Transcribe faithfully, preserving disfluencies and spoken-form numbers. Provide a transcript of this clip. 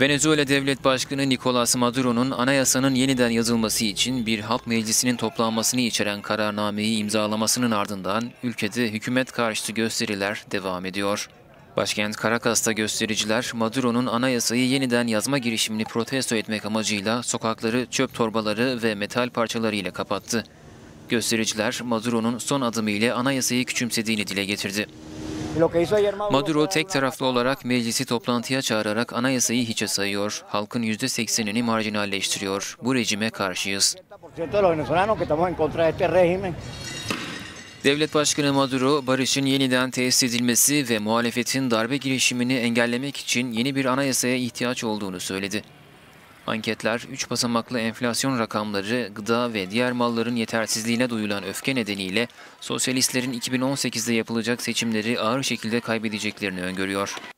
Venezuela Devlet Başkanı Nicolas Maduro'nun anayasanın yeniden yazılması için bir halk meclisinin toplanmasını içeren kararnameyi imzalamasının ardından ülkede hükümet karşıtı gösteriler devam ediyor. Başkent Caracas'ta göstericiler Maduro'nun anayasayı yeniden yazma girişimini protesto etmek amacıyla sokakları çöp torbaları ve metal parçaları ile kapattı. Göstericiler Maduro'nun son adımı ile anayasayı küçümsediğini dile getirdi. Maduro tek taraflı olarak meclisi toplantıya çağırarak anayasayı hiçe sayıyor. Halkın yüzde seksenini marjinalleştiriyor. Bu rejime karşıyız. Devlet Başkanı Maduro, barışın yeniden tesis edilmesi ve muhalefetin darbe girişimini engellemek için yeni bir anayasaya ihtiyaç olduğunu söyledi. Anketler, üç basamaklı enflasyon rakamları, gıda ve diğer malların yetersizliğine duyulan öfke nedeniyle sosyalistlerin iki bin on sekizde yapılacak seçimleri ağır şekilde kaybedeceklerini öngörüyor.